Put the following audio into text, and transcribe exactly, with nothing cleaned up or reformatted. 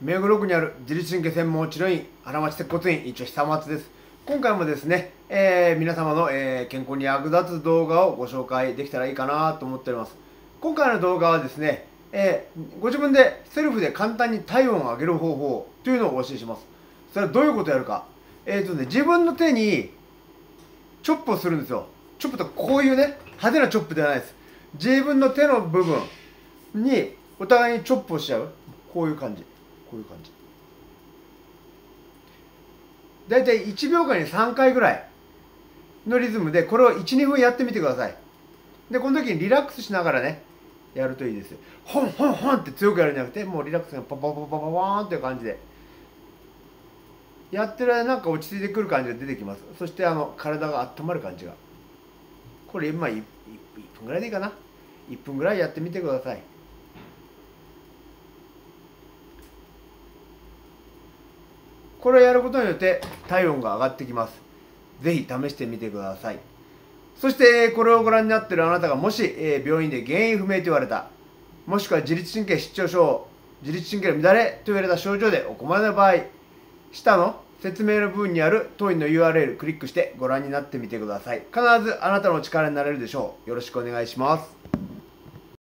目黒区にある自律神経専門治療院原町接骨院院長久松です。今回もですね、えー、皆様の、えー、健康に役立つ動画をご紹介できたらいいかなと思っております。今回の動画はですね、えー、ご自分でセルフで簡単に体温を上げる方法というのをお教えします。それはどういうことをやるか、えーとね、自分の手にチョップをするんですよ。チョップとこういうね、派手なチョップではないです。自分の手の部分にお互いにチョップをしちゃう。こういう感じ、こういう感じ。だいたいいちびょうかんにさんかいぐらいのリズムで、これをいち、にふんやってみてください。で、この時にリラックスしながらね、やるといいです。ホンホンホンって強くやるんじゃなくて、もうリラックスがパパパパパパーンっていう感じで。やってる間なんか落ち着いてくる感じが出てきます。そしてあの体が温まる感じが。これ今 1, 1, いっぷんぐらいでいいかな。いっぷんぐらいやってみてください。これをやることによって体温が上がってきます。ぜひ試してみてください。そしてこれをご覧になっているあなたがもし病院で原因不明と言われた、もしくは自律神経失調症、自律神経の乱れと言われた症状でお困りの場合、下の説明の部分にある当院の ユーアールエル をクリックしてご覧になってみてください。必ずあなたの力になれるでしょう。よろしくお願いします。